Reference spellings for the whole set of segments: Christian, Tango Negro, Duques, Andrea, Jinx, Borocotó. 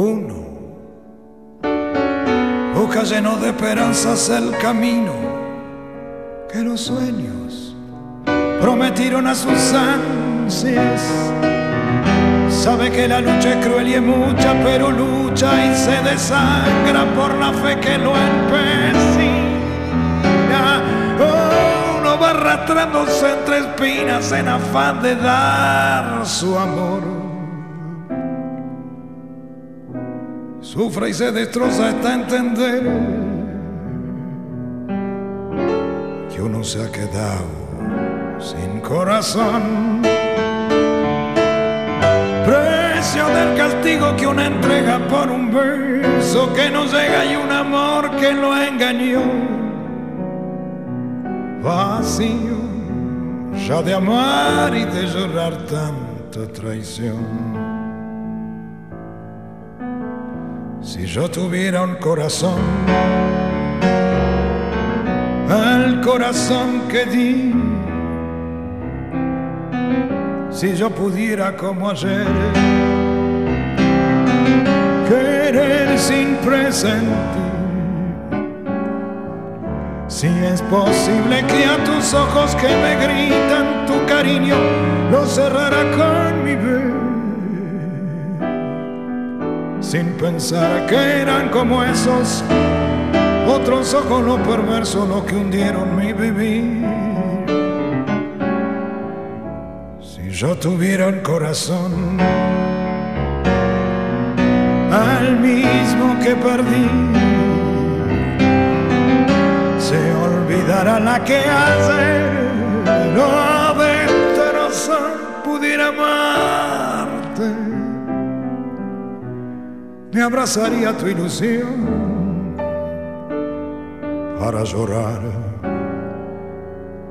uno. Busca lleno de esperanzas el camino que los sueños prometieron a sus ansias. Sabe que la lucha es cruel y es mucha, pero lucha y se desangra por la fe que lo empecina. Uno va arrastrándose entre espinas en afán de dar su amor. Sufre y se destroza hasta entender que uno se ha quedado sin corazón. Precio del castigo que una entrega por un verso que no llega y un amor que lo engañó. Vacío ya de amar y de llorar tanta traición. Si yo tuviera un corazón, el corazón que di, si yo pudiera como ayer querer sin presentir, si es posible que a tus ojos que me gritan tu cariño lo cerrara con mi beso, sin pensar que eran como esos otros ojos los perversos los que hundieron mi vivir. Si yo tuviera un corazón, al mismo que perdí, se olvidará la que ayer lo destrozó. Pudiera amarte, me abrazaría tu ilusión para llorar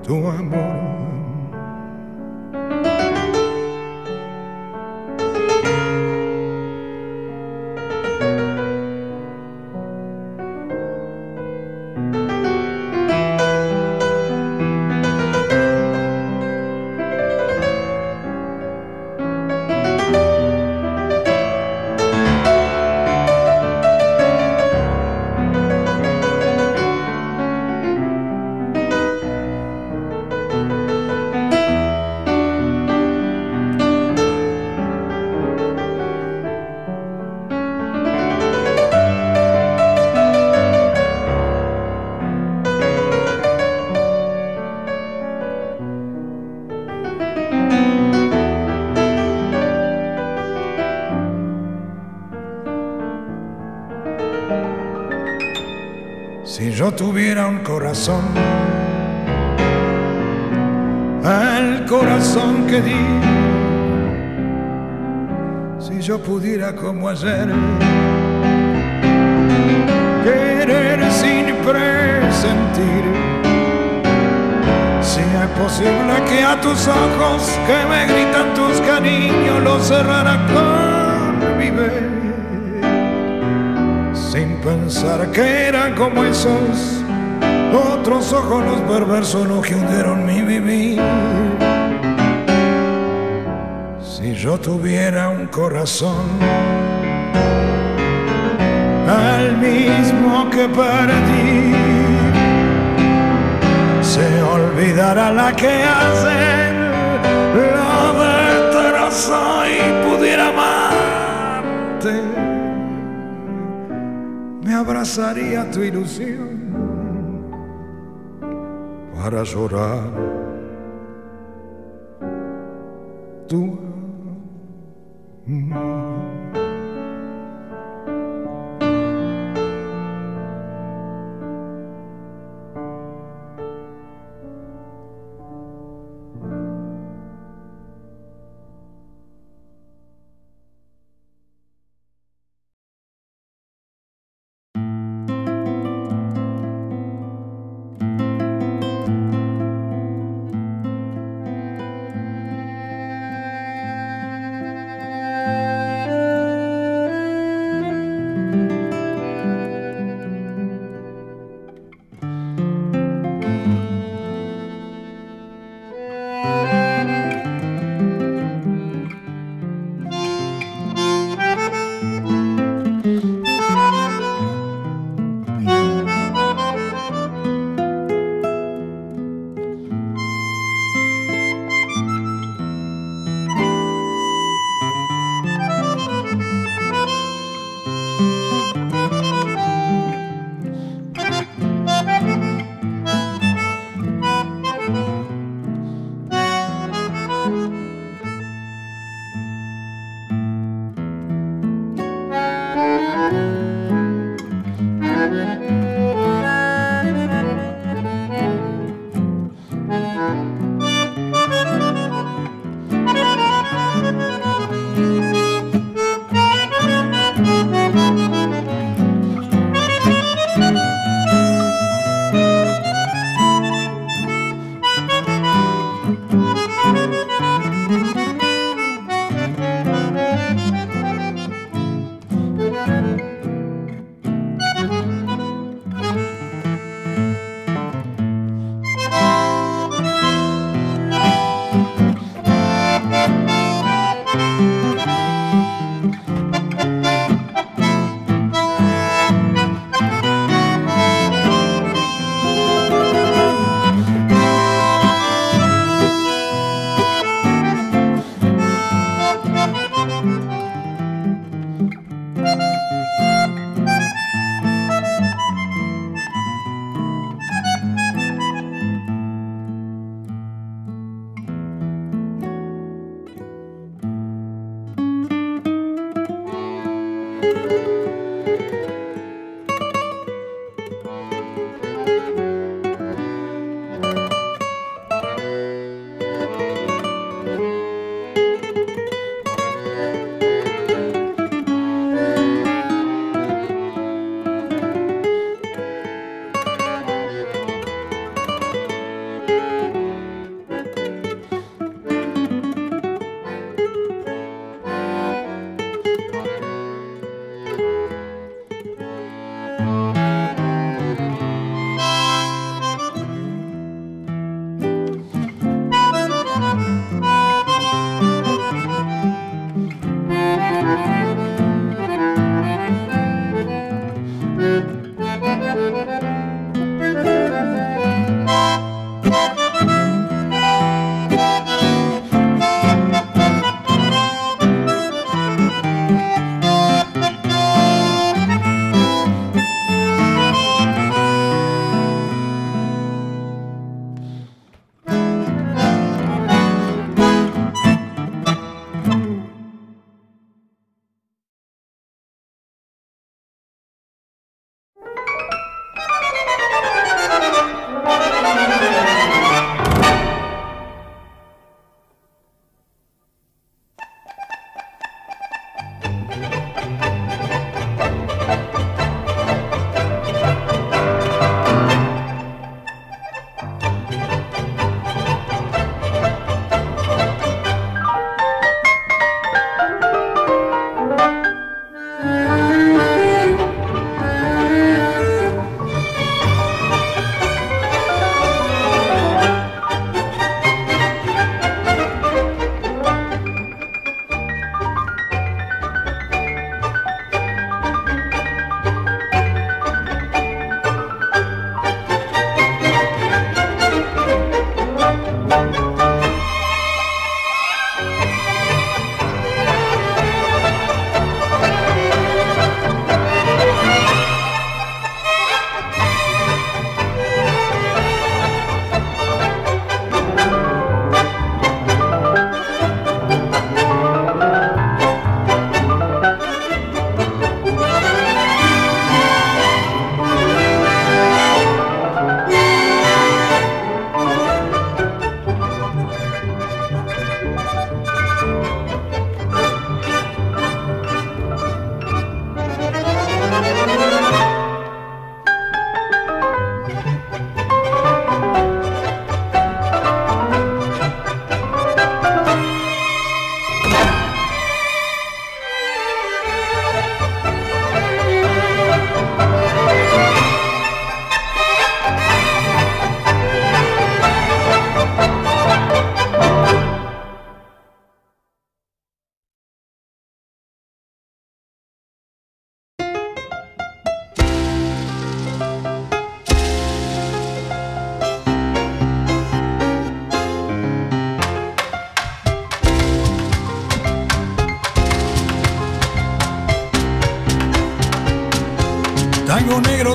tu amor. Si yo tuviera un corazón, el corazón que di, si yo pudiera como ayer querer sin presentir, si es posible que a tus ojos que me gritan tus cariños los cerrara con mi beso, sin pensar que eran como esos otros ojos los perversos los que hundieron mi vivir. Si yo tuviera un corazón, el mismo que perdí, se olvidará la que hace lo destrozó y pudiera amarte, me abrazaría tu ilusión para llorar tu amor.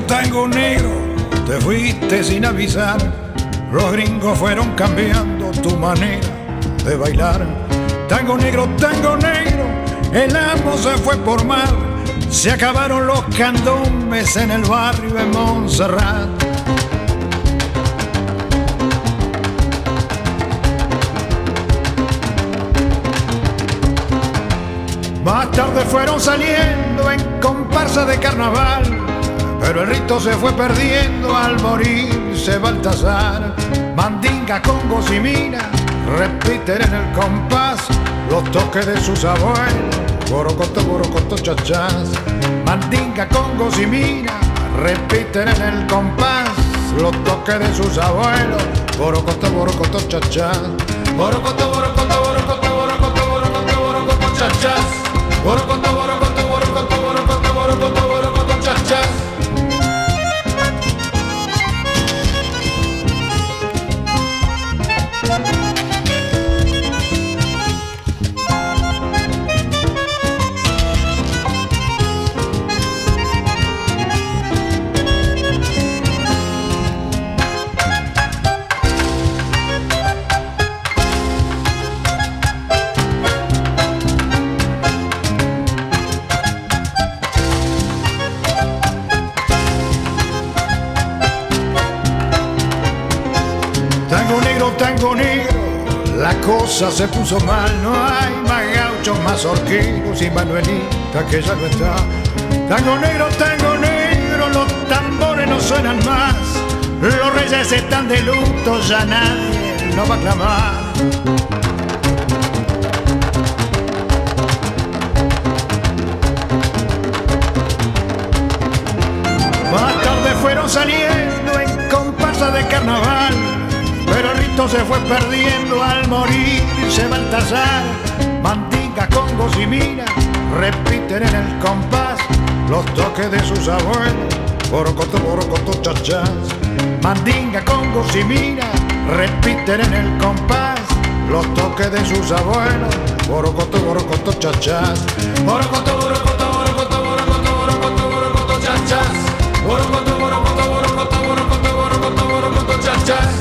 Tango negro, te fuiste sin avisar. Los gringos fueron cambiando tu manera de bailar. Tango negro, el amo se fue por mar. Se acabaron los candombes en el barrio de Montserrat. Más tarde fueron saliendo en comparsa de carnaval, pero el rito se fue perdiendo al morirse Baltasar. Mandinga, congos y minas repiten en el compás los toques de sus abuelos. Borocotó, borocotó, chachás. Mandinga, congos y minas repiten en el compás los toques de sus abuelos. Borocotó, borocotó, chachás. Borocotó, borocotó, borocotó, borocotó, borocotó, borocotó, chachás. Borocotó, borocotó, borocotó, borocotó, borocotó, borocotó, chachás. Tango negro, la cosa se puso mal. No hay más gauchos, más orqueros y Manuelita que ya no está. Tango negro, los tambores no suenan más. Los reyes están de luto, ya nadie lo va a clamar. Más tarde fueron saliendo en comparsa de carnaval, pero el rito se fue perdiendo al morirse Baltasar. Mandinga, congos y minas repiten en el compás los toques de sus abuelos. Borocotó, borocotó, chachás. Mandinga, congos y minas repiten en el compás los toques de sus abuelos. Borocotó, borocotó, chachás. Borocotó, borocotó, borocotó, borocotó, borocotó, borocotó, chachás. Borocotó, borocotó, borocotó, borocotó, borocotó, borocotó, chachás.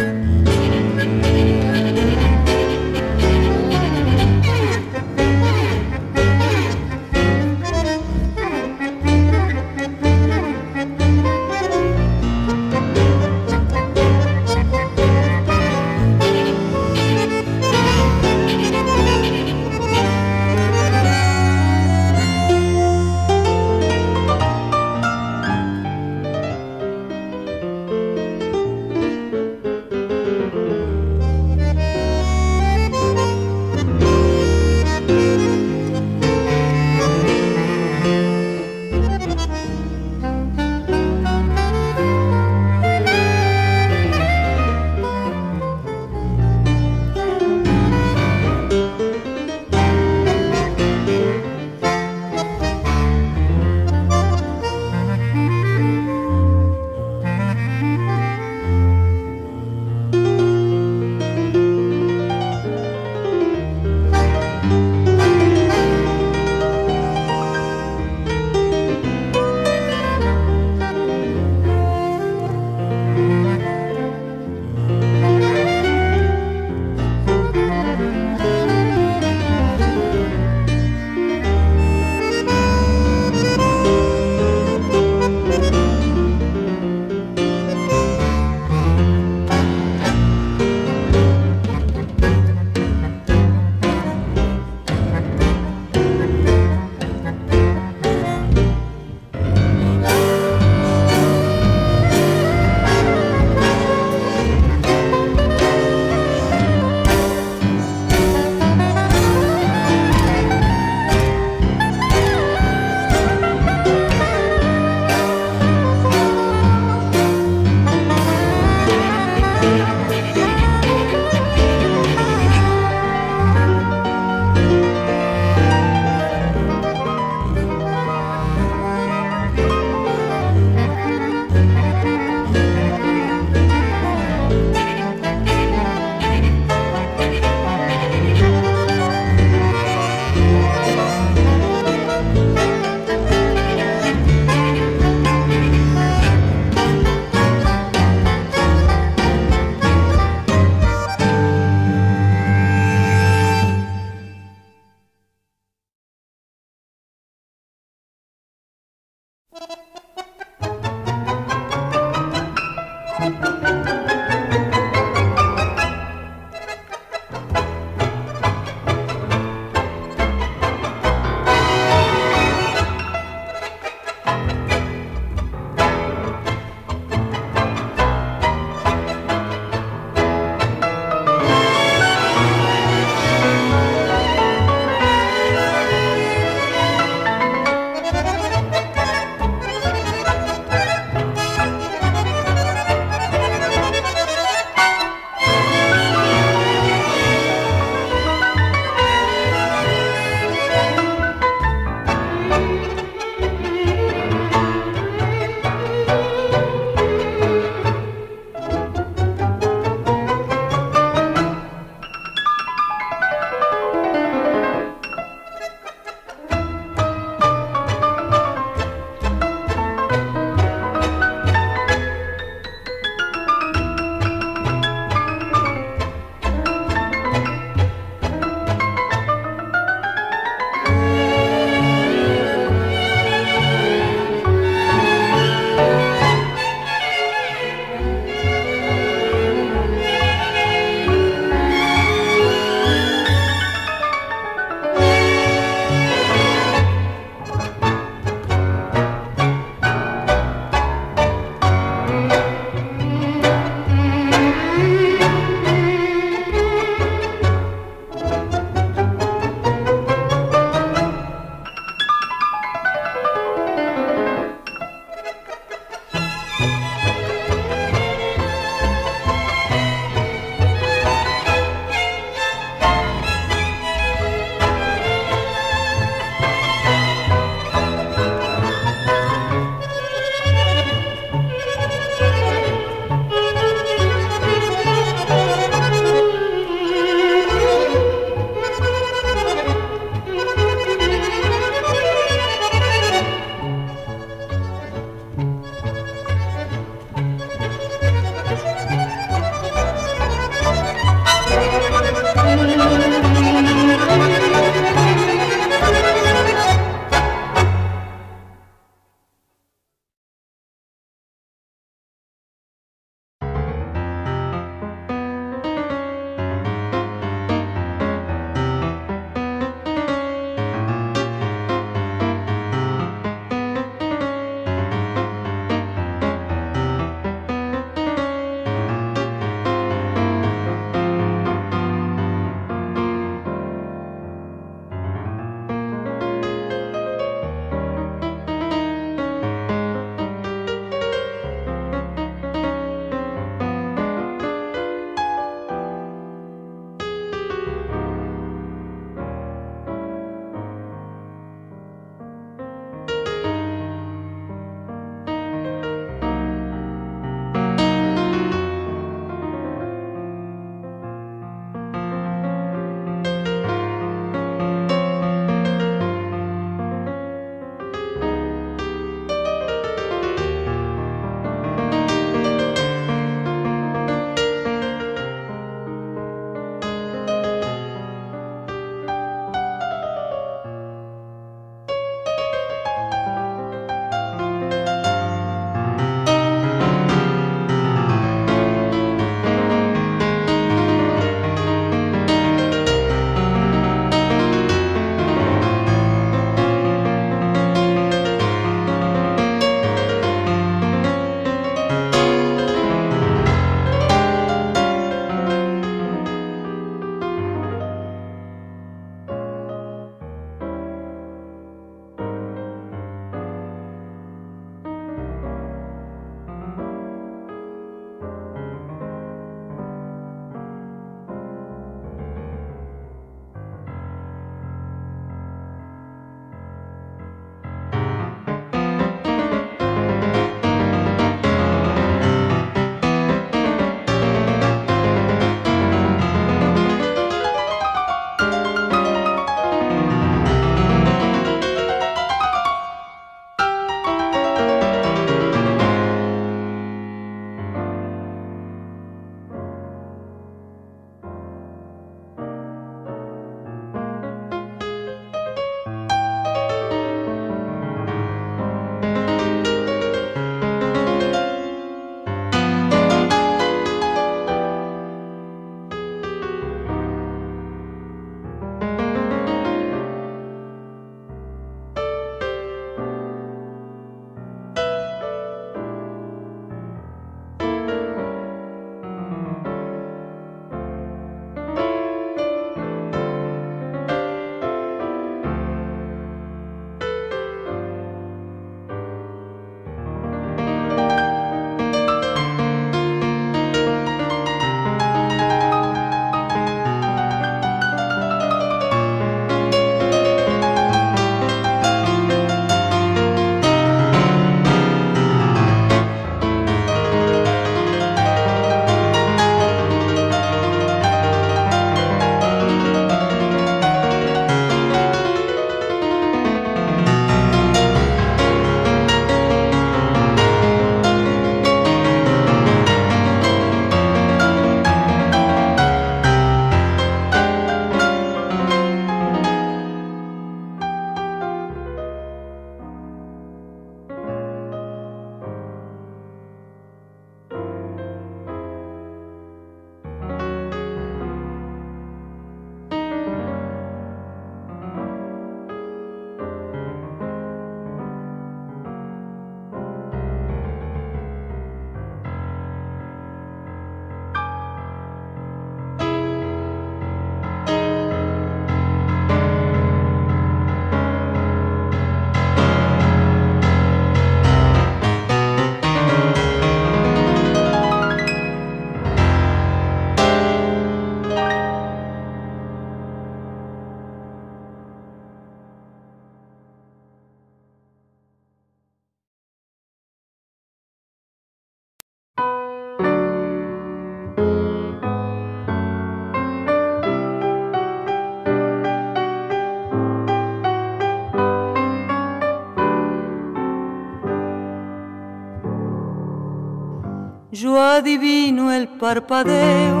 adivino el parpadeo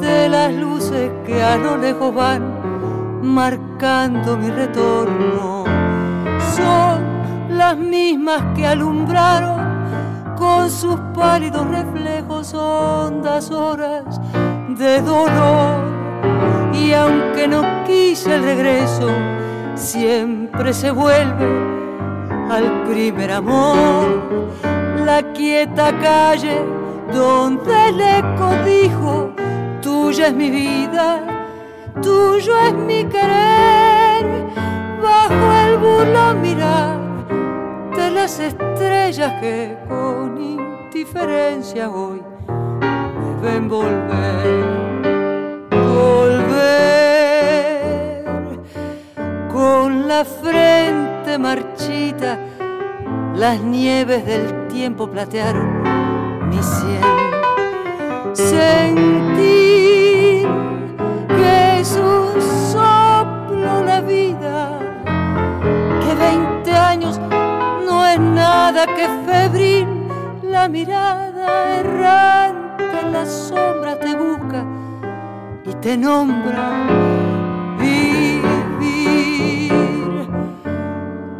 de las luces que a lo lejos van marcando mi retorno. Son las mismas que alumbraron con sus pálidos reflejos hondas horas de dolor. Y aunque no quise el regreso, siempre se vuelve al primer amor. La quieta calle donde el eco dijo: tuya es mi vida, tuyo es mi querer. Bajo el burlón mirar de las estrellas que con indiferencia hoy me ven volver. Volver con la frente marchita. Las nieves del tiempo platearon mi cielo. Sentir que es un soplo la vida, que 20 años no es nada, que febril la mirada errante en la sombra te busca y te nombra. Vivir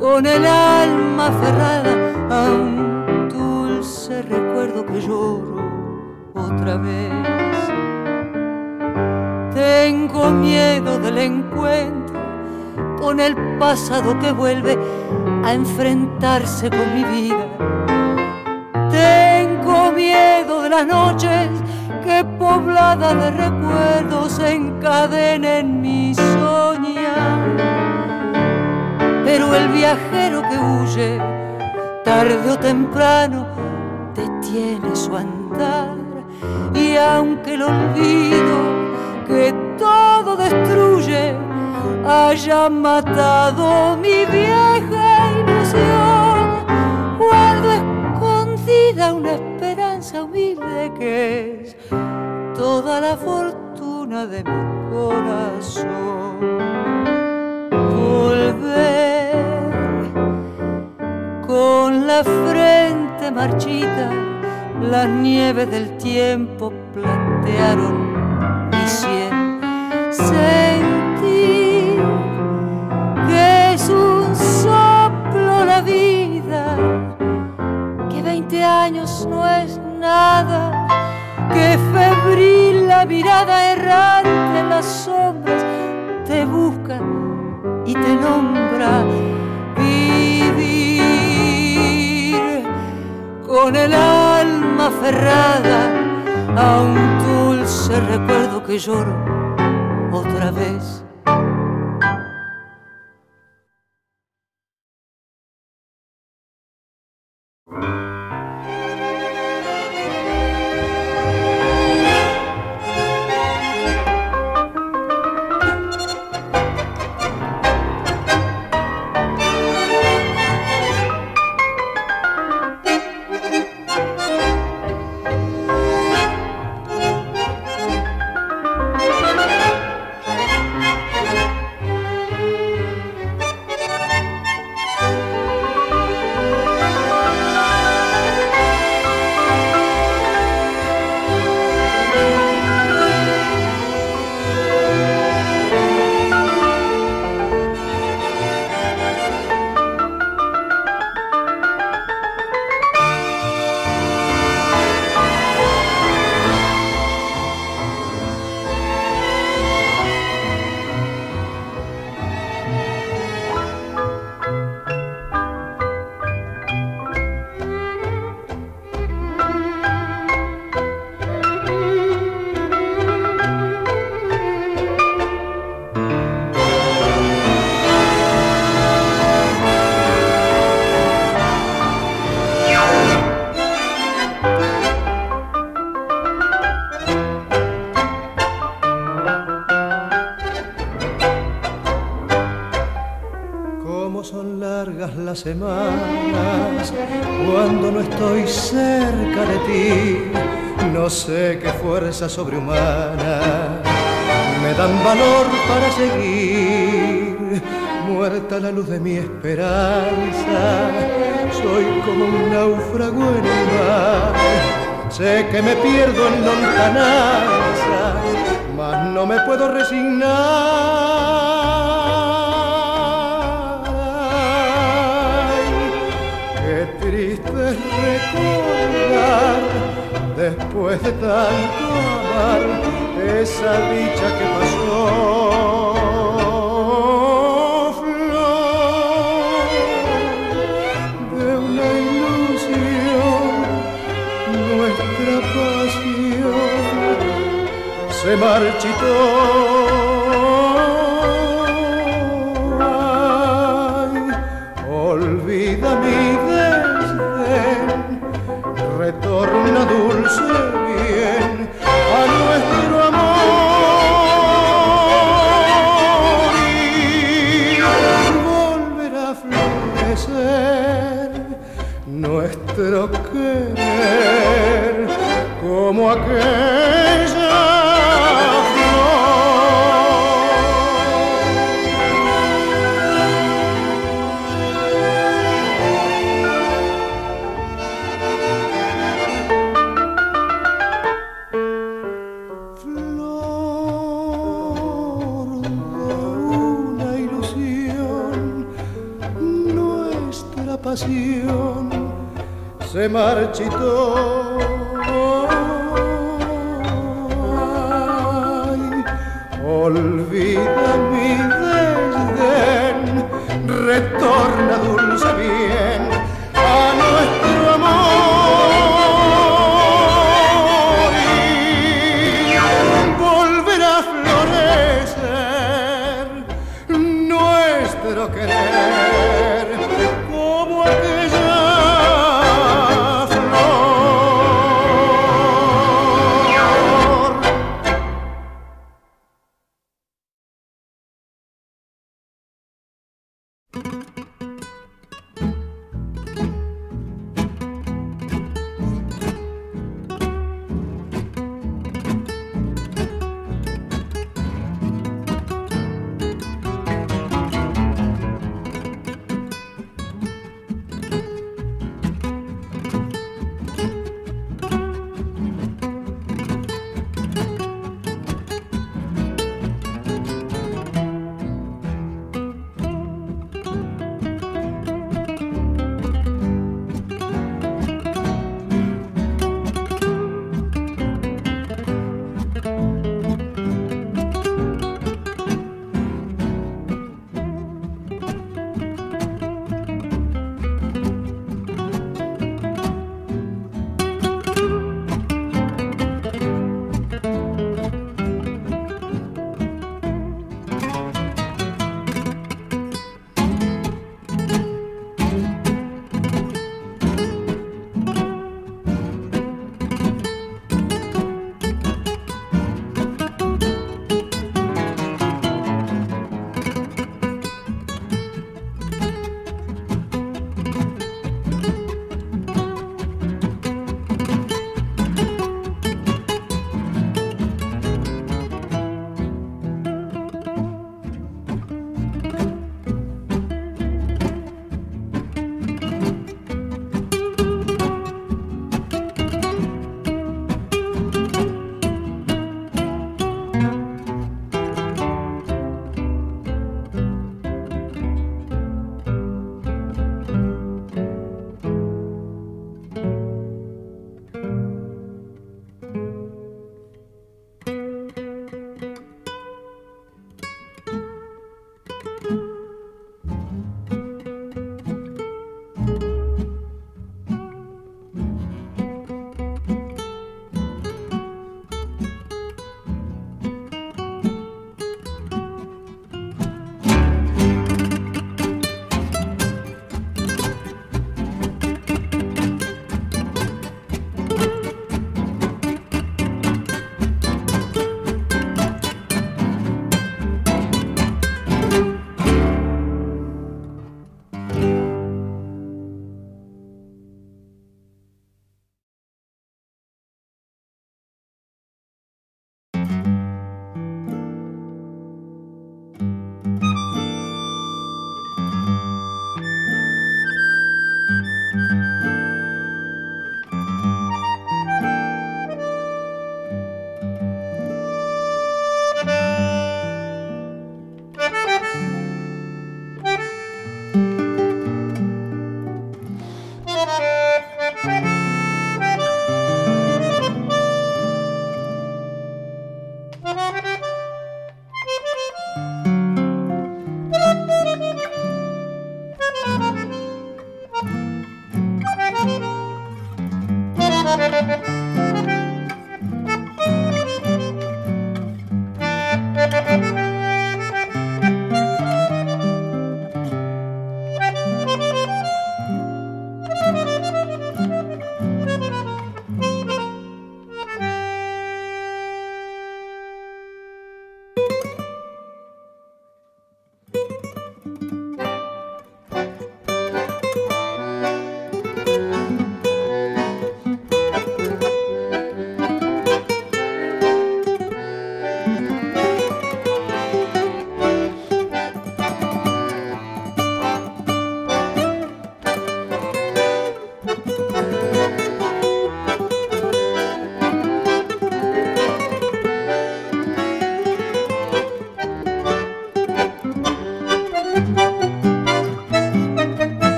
con el alma aferrada a un dulce recuerdo que lloro otra vez. Tengo miedo del encuentro con el pasado que vuelve a enfrentarse con mi vida. Tengo miedo de las noches que poblada de recuerdos encadenen mi soñar. Pero el viajero que huye, tarde o temprano, detiene su andar. Y aunque el olvido que todo destruye haya matado mi vieja ilusión, guardo escondida una esperanza humilde que es toda la fortuna de mi corazón. Volver con la frente marchita, las nieves del tiempo platearon mi sien. Sentir que es un soplo la vida, que 20 años no es nada, que febril la mirada errante en las sombras te busca y te nombra. Con el alma aferrada a un dulce recuerdo que lloro otra vez. Las semanas cuando no estoy cerca de ti, no sé qué fuerza sobrehumana me dan valor para seguir. Muerta la luz de mi esperanza, soy como un náufrago en el mar, Sé que me pierdo en lontananza, mas no me puedo resignar. Ay, qué triste es recordar, después de tanto amar, esa dicha que pasó. Flor de una ilusión, nuestra pasión se marchitó. Ay, olvida mi desdén, retorna dulce bien a nuestro amor, y volverá a florecer nuestro querer como aquella. Se marchitó. Ay, olvida mi desdén, retorna dulce bien a nuestro amor, y volverá a florecer nuestro querer como aquel.